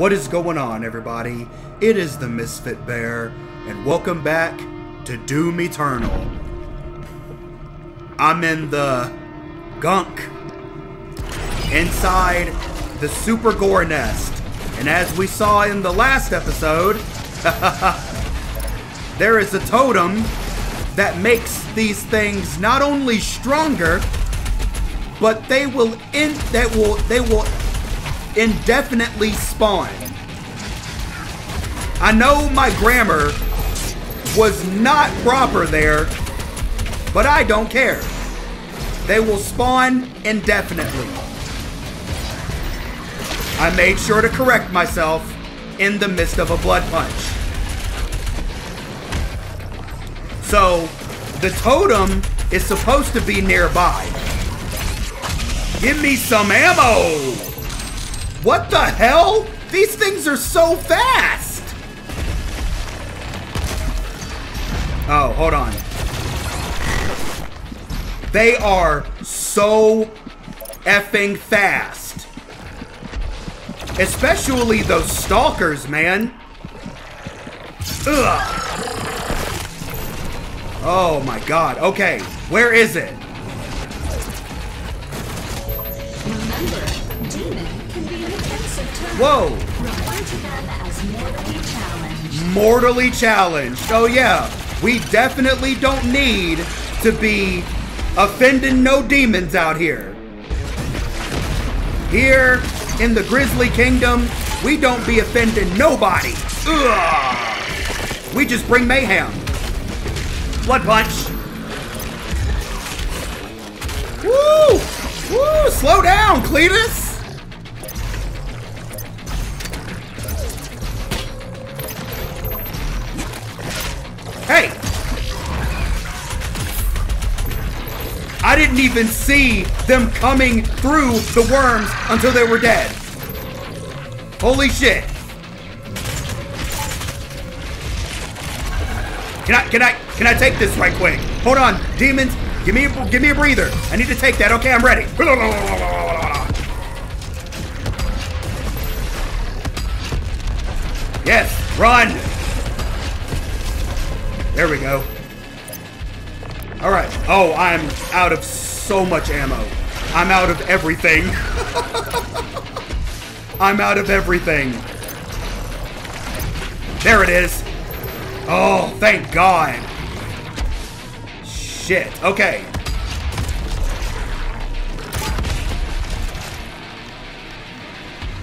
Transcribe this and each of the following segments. What is going on, everybody? It is the Misfitbear, and welcome back to Doom Eternal. I'm in the gunk inside the Super Gore Nest, and as we saw in the last episode, there is a totem that makes these things not only stronger, but they will indefinitely spawn. I know my grammar was not proper there, but I don't care. They will spawn indefinitely. I made sure to correct myself in the midst of a blood punch. So, the totem is supposed to be nearby. Give me some ammo! What the hell? These things are so fast! Oh, hold on. They are so effing fast. Especially those stalkers, man. Ugh. Oh my god. Okay, where is it? Remember, demon can be an offensive term. Whoa. Refer to them as mortally challenged. Mortally challenged. Oh yeah, we definitely don't need to be offending no demons out here. Here in the Grizzly Kingdom, we don't be offending nobody. Ugh. We just bring mayhem. Blood punch. Woo! Woo! Slow down, Cletus! Hey! I didn't even see them coming through the worms until they were dead. Holy shit. Can I take this right quick? Hold on, demons, give me a breather. I need to take that. Okay, I'm ready. Yes, run. There we go. All right. Oh, I'm out of so much ammo. I'm out of everything. I'm out of everything. There it is. Oh, thank God. Shit. Okay.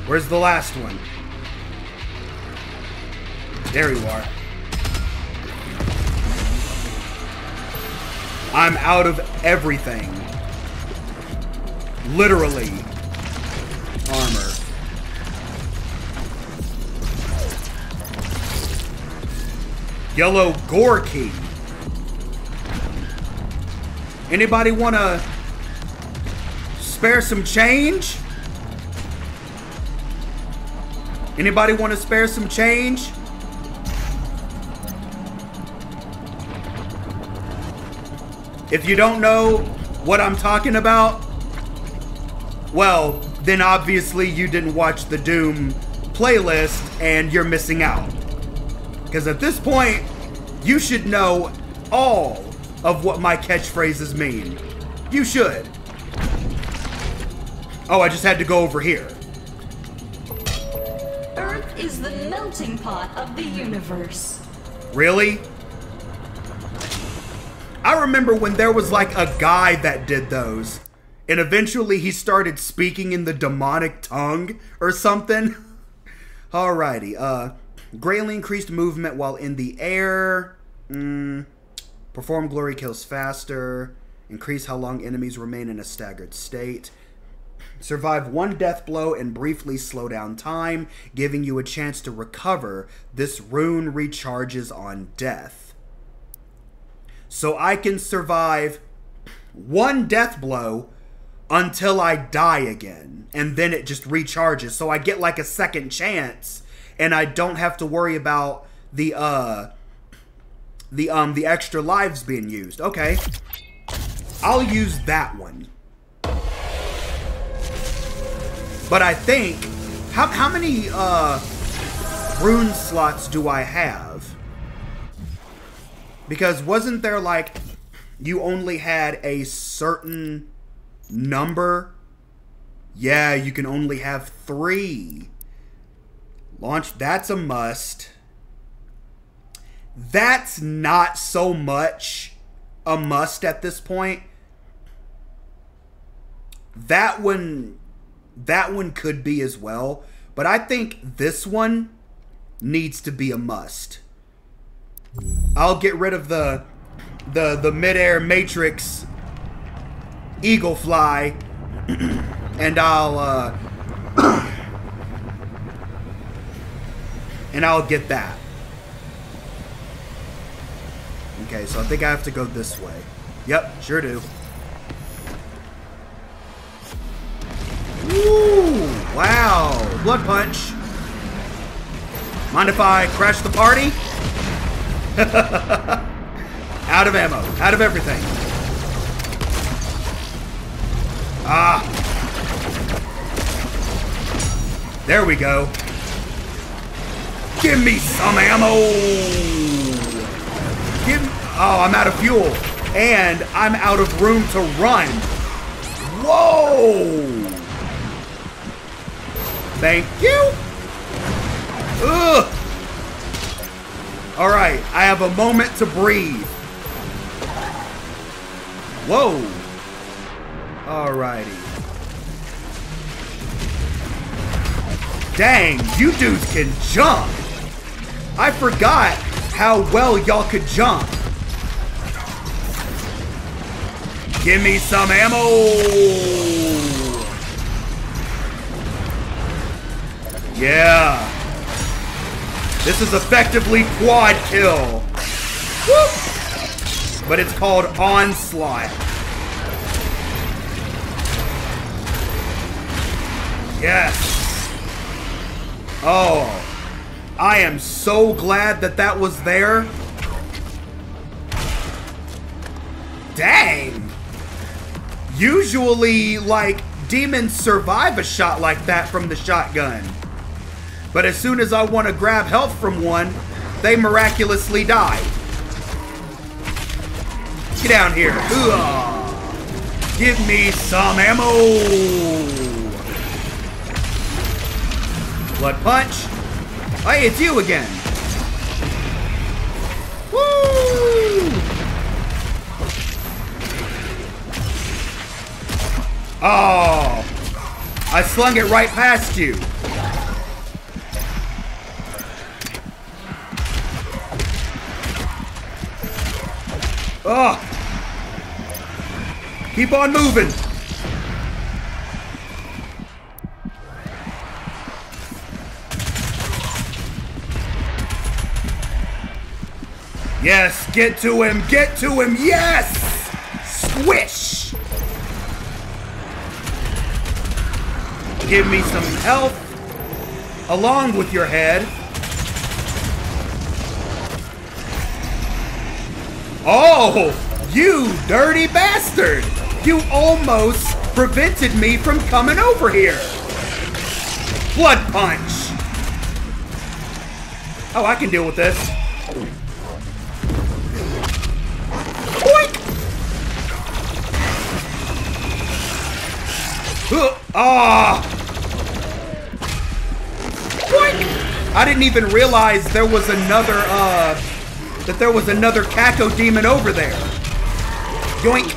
Where's the last one? There you are. I'm out of everything. Literally. Armor. Yellow gore key. Anybody want to spare some change? Anybody want to spare some change? If you don't know what I'm talking about, well, then obviously you didn't watch the Doom playlist and you're missing out. Because at this point, you should know all of what my catchphrases mean. You should. Oh, I just had to go over here. Earth is the melting pot of the universe. Really? I remember when there was like a guy that did those, and eventually he started speaking in the demonic tongue or something. Alrighty, greatly increased movement while in the air. Perform glory kills faster. Increase how long enemies remain in a staggered state. Survive one death blow and briefly slow down time, giving you a chance to recover. This rune recharges on death. So I can survive one death blow until I die again. And then it just recharges. So I get like a second chance. And I don't have to worry about the extra lives being used. Okay. I'll use that one. But I think How many rune slots do I have? Because wasn't there like you only had a certain number? Yeah, you can only have 3. Launch, that's a must. That's not so much a must at this point. That one could be as well, but I think this one needs to be a must. I'll get rid of the mid-air matrix eagle fly, and I'll and I'll get that. Okay, so I think I have to go this way. Yep, sure do. Ooh, wow. Blood punch. Mind if I crash the party? Out of ammo. Out of everything. Ah. There we go. Give me some ammo. Oh, I'm out of fuel. And I'm out of room to run. Whoa. Thank you! Ugh! Alright, I have a moment to breathe. Whoa! Alrighty. Dang, you dudes can jump! I forgot how well y'all could jump. Give me some ammo! Yeah. This is effectively quad kill. Woo! But it's called Onslaught. Yes. Oh. I am so glad that that was there. Dang. Usually, like, demons survive a shot like that from the shotgun. But as soon as I want to grab health from one, they miraculously die. Get down here. Ugh. Give me some ammo. Blood punch. Hey, it's you again. Woo! Oh. I slung it right past you. Oh. Keep on moving. Yes, get to him. Get to him. Yes. Squish. Give me some health along with your head. Oh, you dirty bastard! You almost prevented me from coming over here! Blood punch! Oh, I can deal with this. Boink! Ah! Boink! I didn't even realize there was another, that there was another Cacodemon over there. Yoink.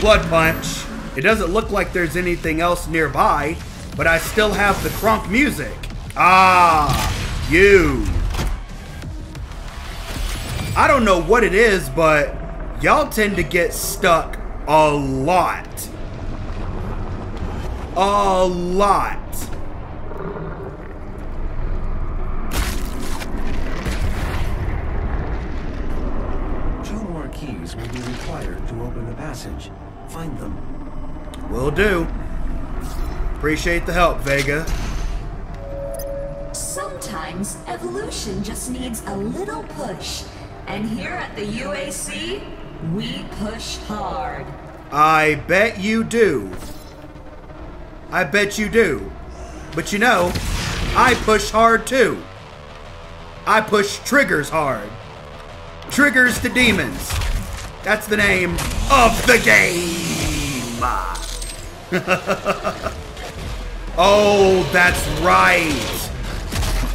Blood punch. It doesn't look like there's anything else nearby, but I still have the Kronk music. Ah, you. I don't know what it is, but y'all tend to get stuck a lot. A lot. Will be required to open the passage. Find them. Will do. Appreciate the help, Vega. Sometimes evolution just needs a little push. And here at the UAC, we push hard. I bet you do. I bet you do. But you know, I push hard too. I push triggers hard. Triggers to demons. That's the name of the game. Oh, that's right.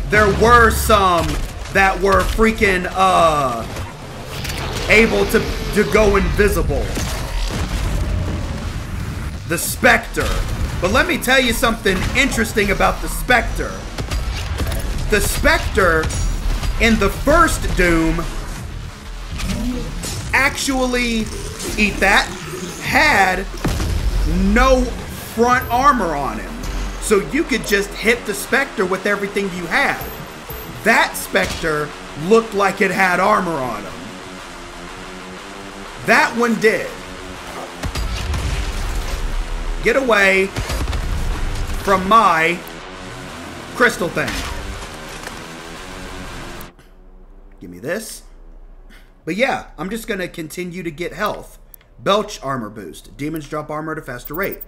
There were some that were freaking able to go invisible. The Spectre. But let me tell you something interesting about the Spectre. The Spectre in the first Doom actually had no front armor on him. So you could just hit the Spectre with everything you had. That Spectre looked like it had armor on him. That one did. Get away from my crystal thing. Give me this. But yeah, I'm just going to continue to get health. Belch armor boost. Demons drop armor at a faster rate.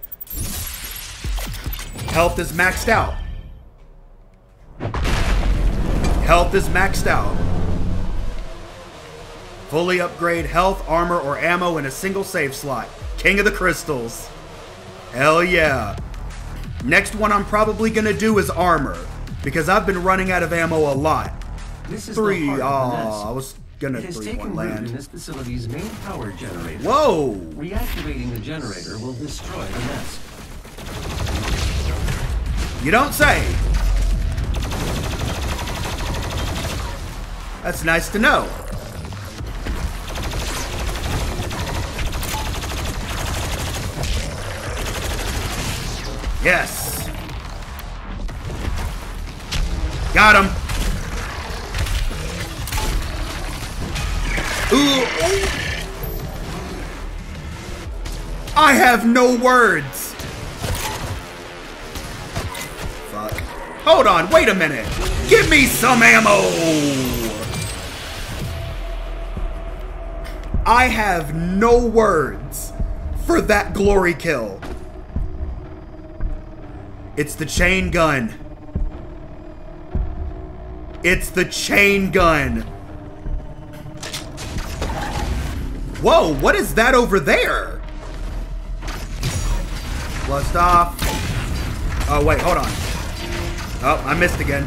Health is maxed out. Health is maxed out. Fully upgrade health, armor, or ammo in a single save slot. King of the crystals. Hell yeah. Next one I'm probably gonna do is armor, because I've been running out of ammo a lot. This is three. Oh, I was gonna 3-1 land. In this facility's main power generator. Whoa! Reactivating the generator will destroy the nest. You don't say. That's nice to know. Yes. Got him. Ooh. I have no words. Hold on, wait a minute. Give me some ammo. I have no words for that glory kill. It's the chain gun. It's the chain gun. Whoa, what is that over there? Blast off. Oh, wait, hold on. Oh, I missed again.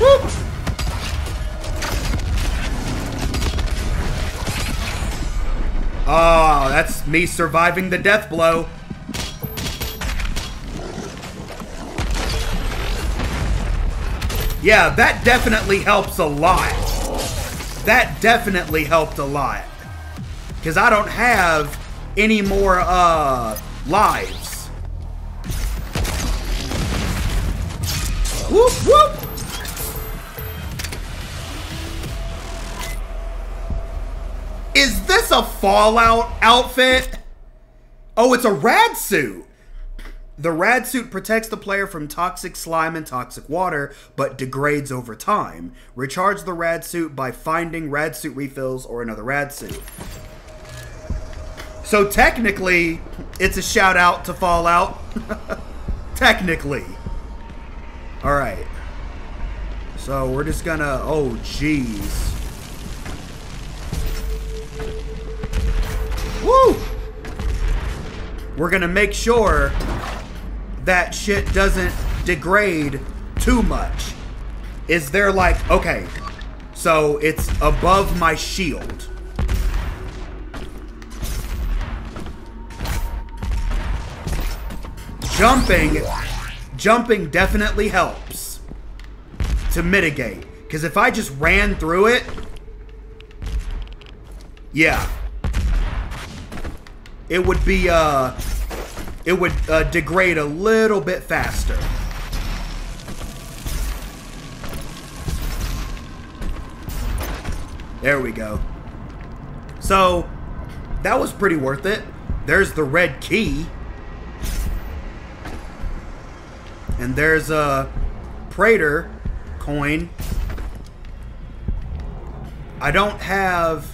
Whoop. Oh, that's me surviving the death blow. Yeah, that definitely helps a lot. That definitely helped a lot. Because I don't have any more lives. Whoop, whoop! Is this a Fallout outfit? Oh, it's a rad suit. The rad suit protects the player from toxic slime and toxic water, but degrades over time. Recharge the rad suit by finding rad suit refills or another rad suit. So technically, it's a shout out to Fallout. Technically. All right, so we're just gonna, oh jeez. Woo! We're gonna make sure that shit doesn't degrade too much. Is there like, okay, so it's above my shield. Jumping definitely helps to mitigate. Because if I just ran through it, yeah, it would be, it would degrade a little bit faster. There we go. So that was pretty worth it. There's the red key. And there's a Praetor coin. I don't have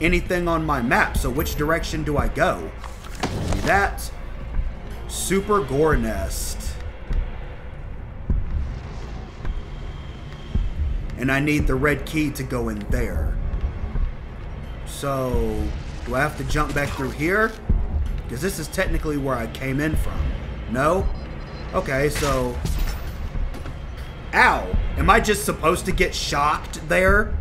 anything on my map, so which direction do I go? That. Super Gore Nest. And I need the red key to go in there. So, do I have to jump back through here? Because this is technically where I came in from. No? Okay, so... Ow! Am I just supposed to get shocked there?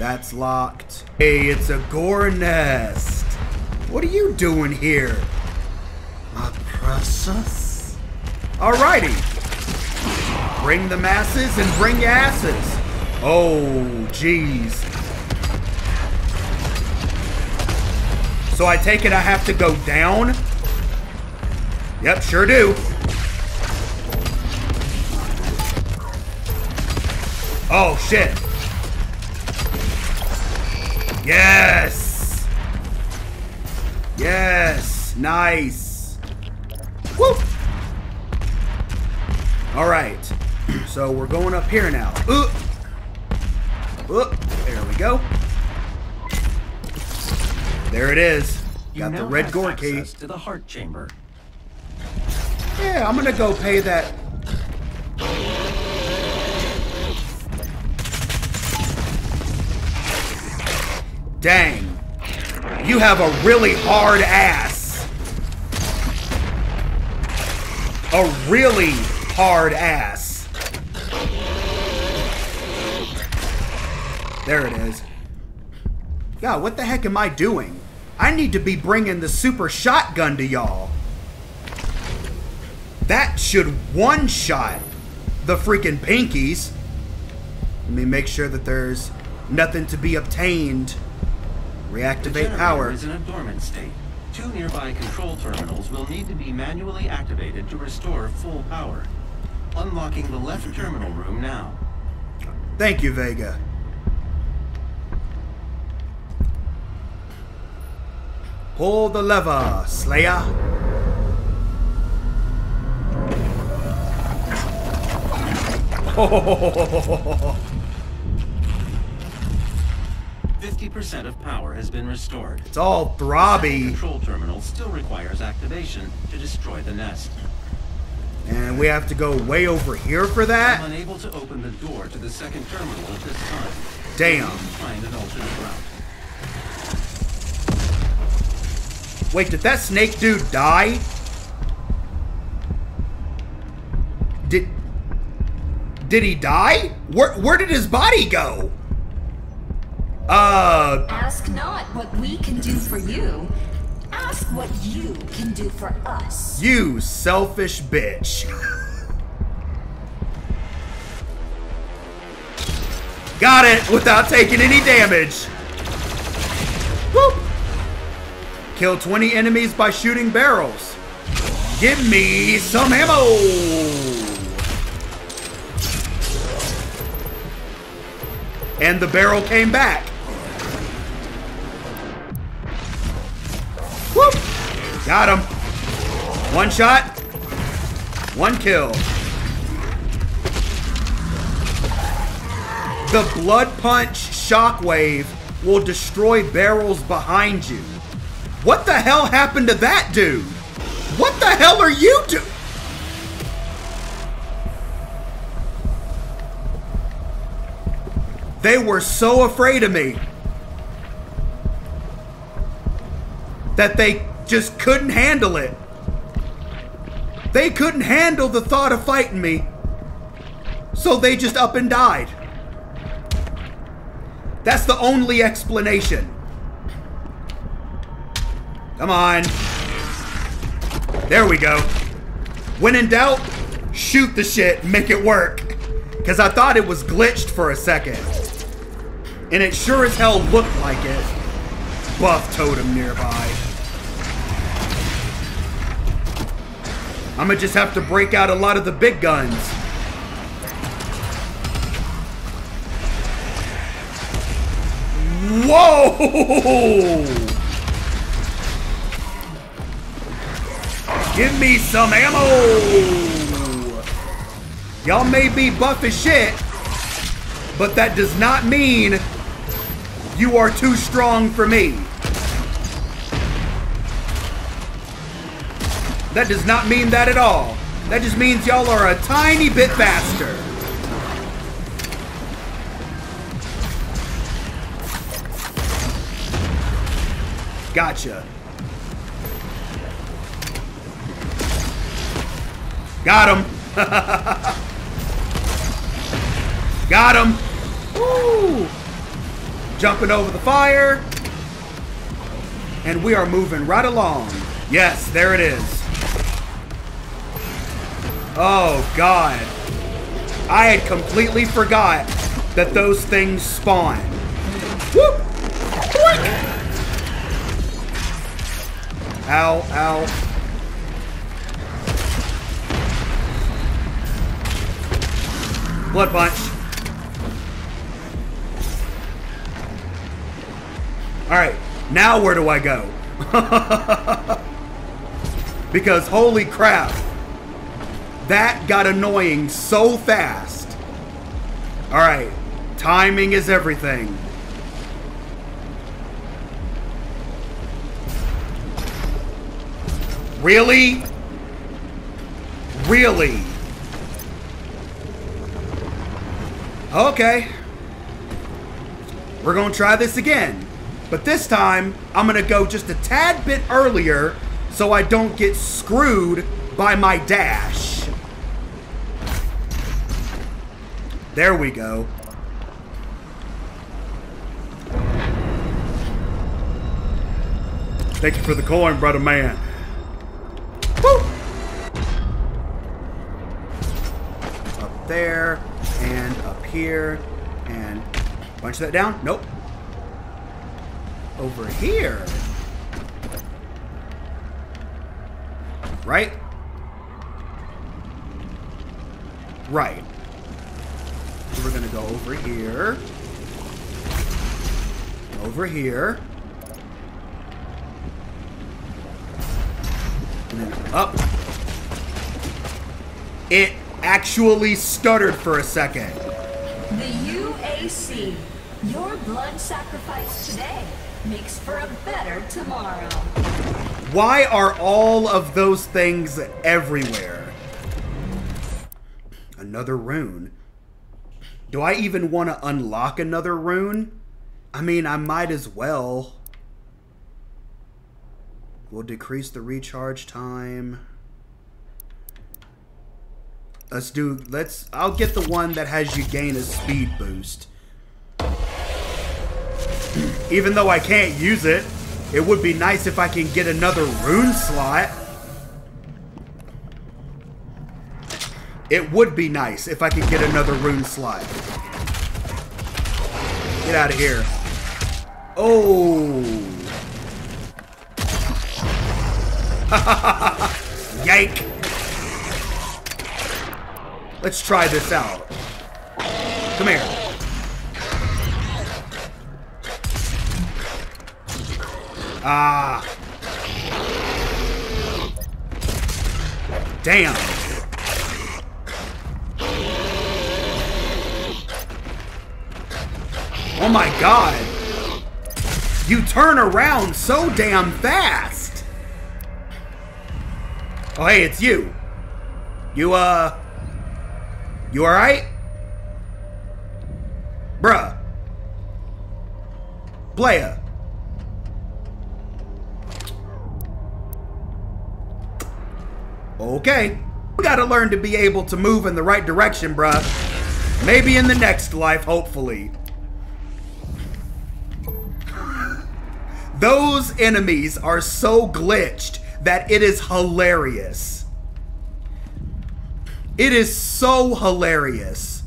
That's locked. Hey, it's a gore nest. What are you doing here? My precious. Alrighty. Bring the masses and bring asses. Oh, jeez. So I take it I have to go down? Yep, sure do. Oh, shit. Yes! Yes! Nice! Woo! Alright. So we're going up here now. There we go. There it is. Got the red gore key. To the heart chamber. Yeah, I'm gonna go pay that... Dang, you have a really hard ass. A really hard ass. There it is. God, what the heck am I doing? I need to be bringing the super shotgun to y'all. That should one-shot the freaking pinkies. Let me make sure that there's nothing to be obtained. Reactivate power. Is in a dormant state. Two nearby control terminals will need to be manually activated to restore full power. Unlocking the left terminal room now. Thank you, Vega. Pull the lever, Slayer. Oh. 50% of power has been restored. It's all throbby. The control terminal still requires activation to destroy the nest. And we have to go way over here for that? I'm unable to open the door to the second terminal at this time. Damn. Find an alternate route. Wait, did that snake dude die? Did he die? Where did his body go? Ask not what we can do for you. Ask what you can do for us. You selfish bitch. Got it without taking any damage. Woo. Kill 20 enemies by shooting barrels. Give me some ammo. And the barrel came back. Whoop! Got him. One shot. One kill. The blood punch shockwave will destroy barrels behind you. What the hell happened to that dude? What the hell are you doing? They were so afraid of me that they just couldn't handle it. They couldn't handle the thought of fighting me, so they just up and died. That's the only explanation. Come on. There we go. When in doubt, shoot the shit, make it work. Because I thought it was glitched for a second. And it sure as hell looked like it. Buff totem nearby. I'm gonna just have to break out a lot of the big guns. Whoa! Give me some ammo! Y'all may be buff as shit, but that does not mean you are too strong for me. That does not mean that at all. That just means y'all are a tiny bit faster. Gotcha. Got him. Got him. Woo! Jumping over the fire. And we are moving right along. Yes, there it is. Oh, God. I had completely forgot that those things spawn. Whoop! What? Ow, ow. Blood punch. Alright, now where do I go? Because holy crap, that got annoying so fast. Alright, timing is everything. Really? Really? Okay. We're gonna try this again. But this time, I'm gonna go just a tad bit earlier so I don't get screwed by my dash. There we go. Thank you for the coin, brother man. Woo! Up there, and up here, and punch that down. Nope. Over here. Right? Right. So we're gonna go over here. Over here. Up. It actually stuttered for a second. The UAC, your blood sacrifice today makes for a better tomorrow. Why are all of those things everywhere? Another rune. Do I even want to unlock another rune? I mean, I might as well. We'll decrease the recharge time. I'll get the one that has you gain a speed boost. Even though I can't use it, it would be nice if I can get another rune slot. It would be nice if I could get another rune slot. Get out of here. Oh. Yike! Let's try this out. Come here. Ah. Damn. Oh my God. You turn around so damn fast. Oh, hey, it's you. You alright? Bruh. Playa. Okay. We gotta learn to be able to move in the right direction, bruh. Maybe in the next life, hopefully. Those enemies are so glitched that it is hilarious. It is so hilarious.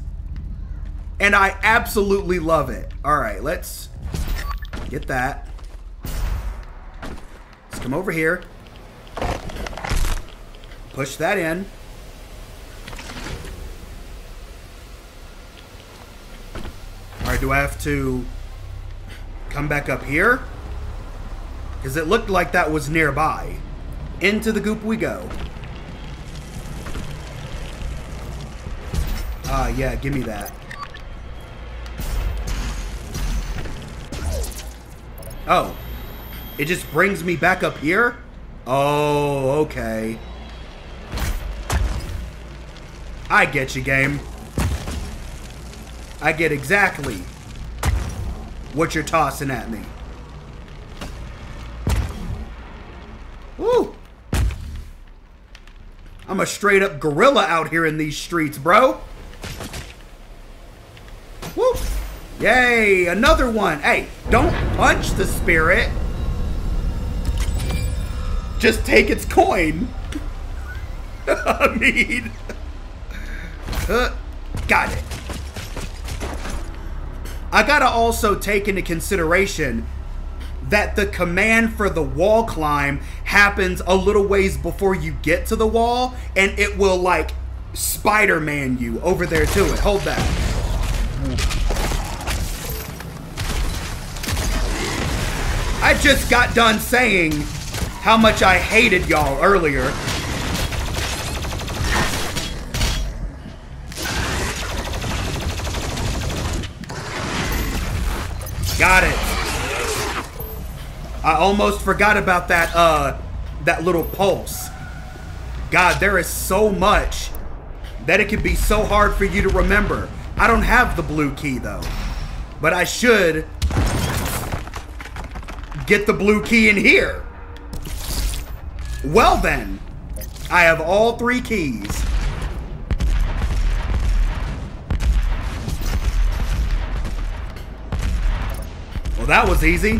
And I absolutely love it. All right, let's get that. Let's come over here. Push that in. All right, do I have to come back up here? Because it looked like that was nearby. Into the goop we go. Ah, yeah, give me that. Oh, it just brings me back up here? Oh, okay. I get you, game. I get exactly what you're tossing at me. Woo! I'm a straight-up gorilla out here in these streets, bro. Woo! Yay! Another one! Hey, don't punch the spirit. Just take its coin. I mean... got it. I gotta also take into consideration that the command for the wall climb happens a little ways before you get to the wall, and it will, like, Spider-Man you over there to it. Hold that. I just got done saying how much I hated y'all earlier. Got it. I almost forgot about that, that little pulse. God, there is so much that it can be so hard for you to remember. I don't have the blue key, though. But I should get the blue key in here. Well, then. I have all three keys. That was easy.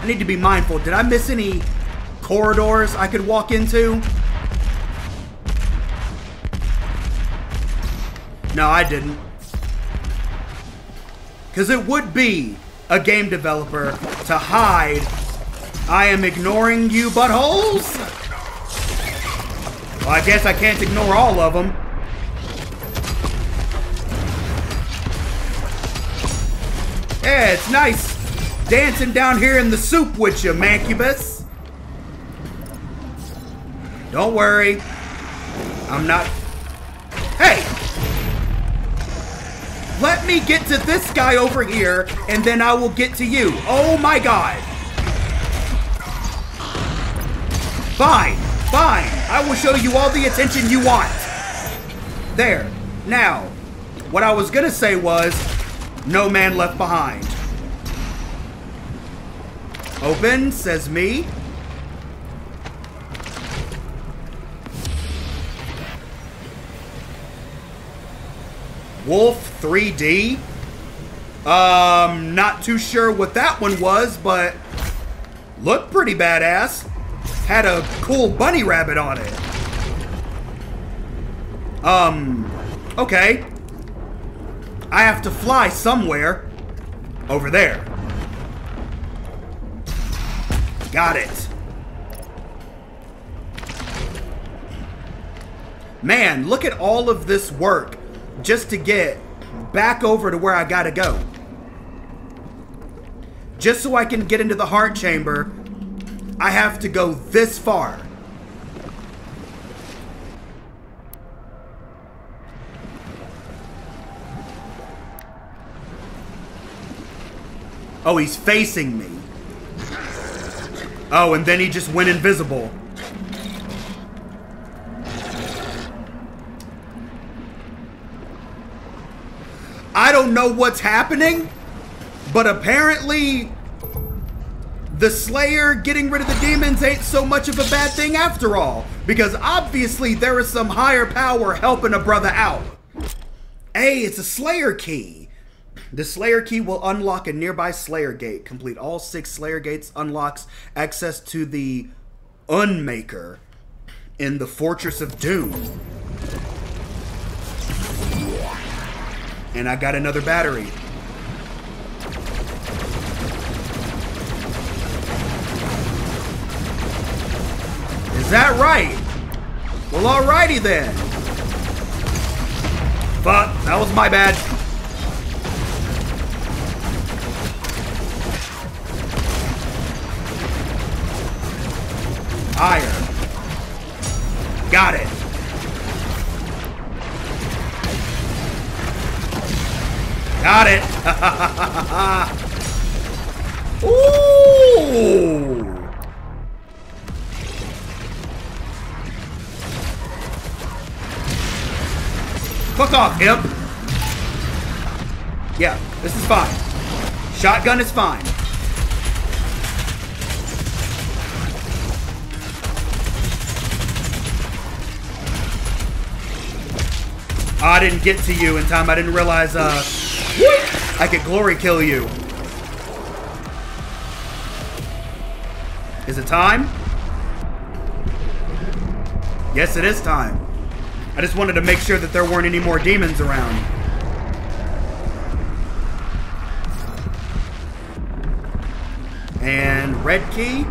I need to be mindful. Did I miss any corridors I could walk into? No, I didn't. Because it would be a game developer to hide. I am ignoring you, buttholes. Well, I guess I can't ignore all of them. Yeah, it's nice dancing down here in the soup with you, Mancubus. Don't worry. I'm not... Hey! Let me get to this guy over here, and then I will get to you. Oh my god. Fine, fine. I will show you all the attention you want. There. Now, what I was gonna say was... No man left behind. Open, says me. Wolf 3D. Not too sure what that one was, but looked pretty badass. Had a cool bunny rabbit on it. Okay. I have to fly somewhere. Over there. Got it. Man, look at all of this work just to get back over to where I gotta go. Just so I can get into the heart chamber, I have to go this far. Oh, he's facing me. Oh, and then he just went invisible. I don't know what's happening, but apparently the Slayer getting rid of the demons ain't so much of a bad thing after all, because obviously there is some higher power helping a brother out. Hey, it's a Slayer key. The Slayer key will unlock a nearby Slayer gate. Complete all 6 Slayer gates unlocks access to the Unmaker in the Fortress of Doom. And I got another battery. Is that right? Well, alrighty then. Fuck, that was my bad. Iron. Got it. Got it. Ooh. Fuck off, imp! Yeah, this is fine. Shotgun is fine. I didn't get to you in time. I didn't realize I could glory kill you. Is it time? Yes, it is time. I just wanted to make sure that there weren't any more demons around. And red key.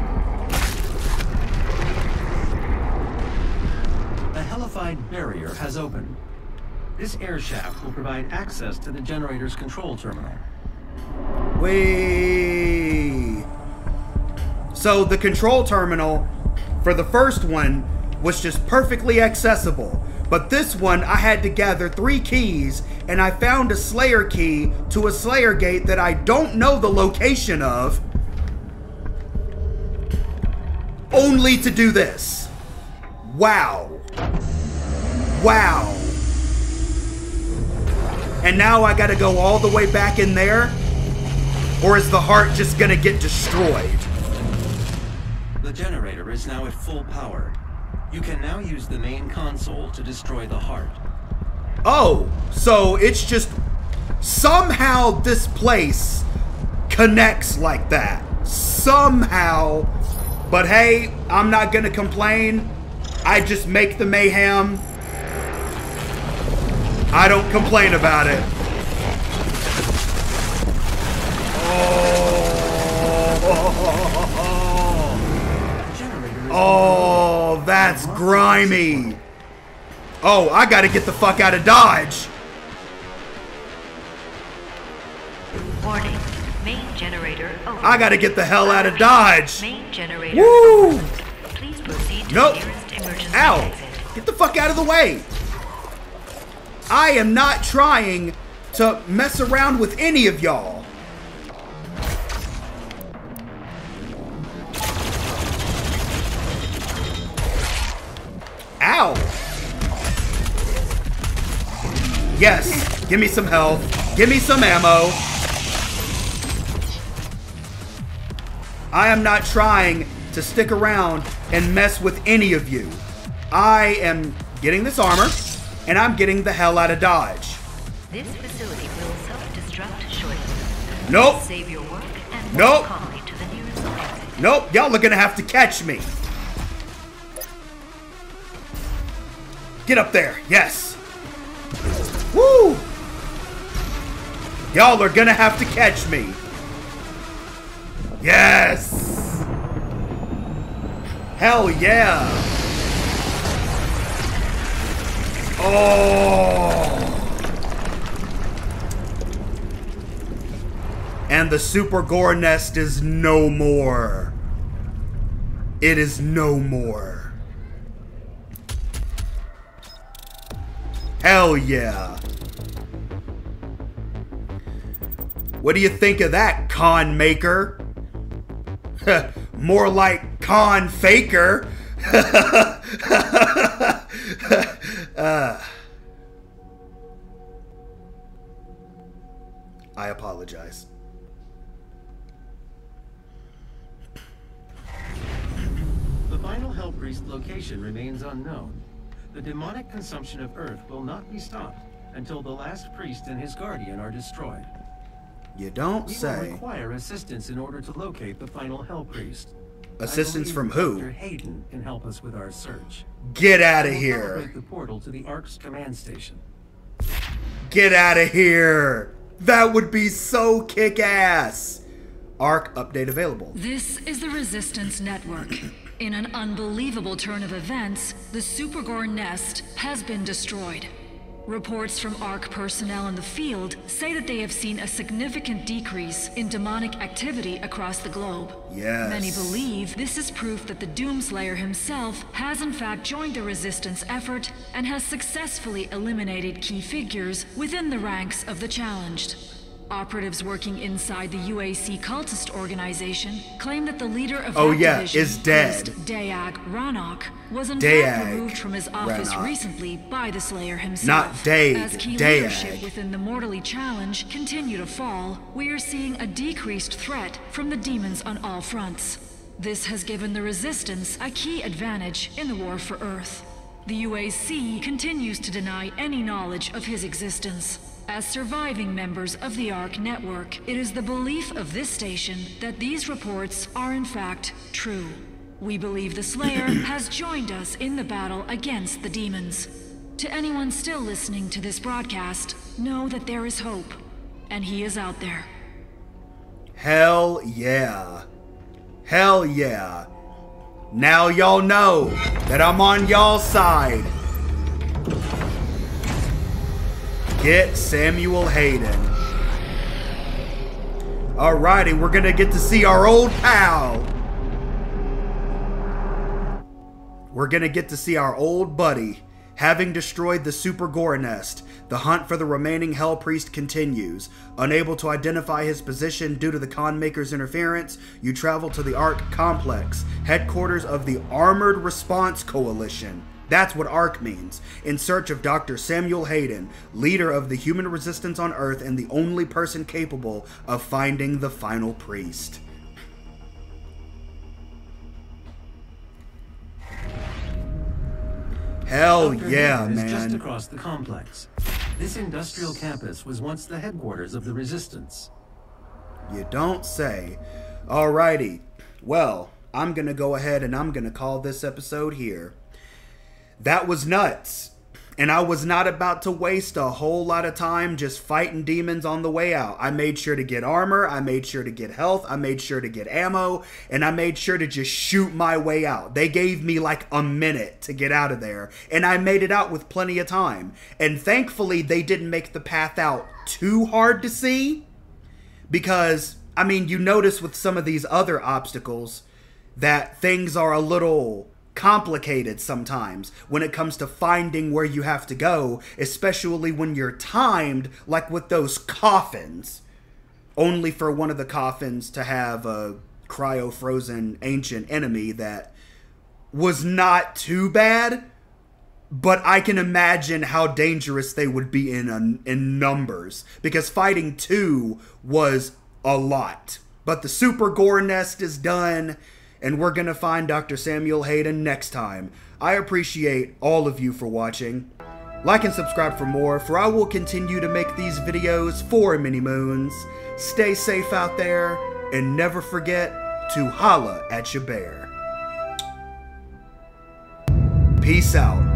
The hellified barrier has opened. This air shaft will provide access to the generator's control terminal. Wait. So the control terminal for the first one was just perfectly accessible. But this one, I had to gather 3 keys, and I found a Slayer key to a Slayer gate that I don't know the location of, only to do this. Wow. Wow. And now I gotta go all the way back in there? Or is the heart just gonna get destroyed? The generator is now at full power. You can now use the main console to destroy the heart. Oh, so it's just somehow this place connects like that. Somehow. But hey, I'm not gonna complain. I just make the mayhem. I don't complain about it. Oh, oh, that's grimy. Oh, I gotta get the fuck out of Dodge. Warning. Main generator over. I gotta get the hell out of Dodge. Main generator. Woo! Please proceed to the nearest emergency exit. Get the fuck out of the way. I am not trying to mess around with any of y'all. Ow. Yes, give me some health. Give me some ammo. I am not trying to stick around and mess with any of you. I am getting this armor. And I'm getting the hell out of Dodge. This facility will self-destruct shortly. Nope. Save your work and walk calmly to the nearest exit. Nope. Y'all are gonna have to catch me. Get up there. Yes. Woo. Y'all are gonna have to catch me. Yes. Hell yeah. Oh! And the Super Gore Nest is no more. It is no more. Hell yeah. What do you think of that, Con Maker? More like Con Faker. I apologize. The final Hellpriest location remains unknown. The demonic consumption of Earth will not be stopped until the last priest and his guardian are destroyed. You don't say. We will require assistance in order to locate the final Hellpriest. Assistance from who? Dr. Hayden can help us with our search. Get out of here. The portal to the Ark's command station. Get out of here. That would be so kick-ass. Ark update available. This is the Resistance Network. In an unbelievable turn of events, the Super Gore Nest has been destroyed. Reports from Ark personnel in the field say that they have seen a significant decrease in demonic activity across the globe. Yes. Many believe this is proof that the Doomslayer himself has in fact joined the resistance effort and has successfully eliminated key figures within the ranks of the challenged. Operatives working inside the UAC cultist organization claim that the leader of is dead. Deag Ranak was in fact removed from his office recently by the Slayer himself. As key leadership within the Mortally Challenge continue to fall, we are seeing a decreased threat from the demons on all fronts. This has given the Resistance a key advantage in the war for Earth. The UAC continues to deny any knowledge of his existence. As surviving members of the Ark Network, it is the belief of this station that these reports are in fact true. We believe the Slayer has joined us in the battle against the demons. To anyone still listening to this broadcast, know that there is hope, and he is out there. Hell yeah. Hell yeah. Now y'all know that I'm on y'all's side. Get Samuel Hayden. Alrighty, we're gonna get to see our old pal. We're gonna get to see our old buddy. Having destroyed the Super Gore Nest, the hunt for the remaining Hell Priest continues. Unable to identify his position due to the Conmaker's interference, you travel to the Ark Complex, headquarters of the Armored Response Coalition. That's what ARC means. In search of Dr. Samuel Hayden, leader of the human resistance on Earth and the only person capable of finding the final priest. Hell yeah, man. Is just across the complex. This industrial campus was once the headquarters of the Resistance. You don't say. Alrighty. Well, I'm going to go ahead and I'm going to call this episode here. That was nuts, and I was not about to waste a whole lot of time just fighting demons on the way out. I made sure to get armor, I made sure to get health, I made sure to get ammo, and I made sure to just shoot my way out. They gave me like a minute to get out of there, and I made it out with plenty of time. And thankfully, they didn't make the path out too hard to see, because, I mean, you notice with some of these other obstacles that things are a little complicated sometimes when it comes to finding where you have to go, especially when you're timed, like with those coffins. Only for one of the coffins to have a cryo-frozen ancient enemy that was not too bad, but I can imagine how dangerous they would be in numbers, because fighting two was a lot. But the Super Gore Nest is done, and we're going to find Dr. Samuel Hayden next time. I appreciate all of you for watching. Like and subscribe for more, for I will continue to make these videos for Mini Moons. Stay safe out there, and never forget to holla at your bear. Peace out.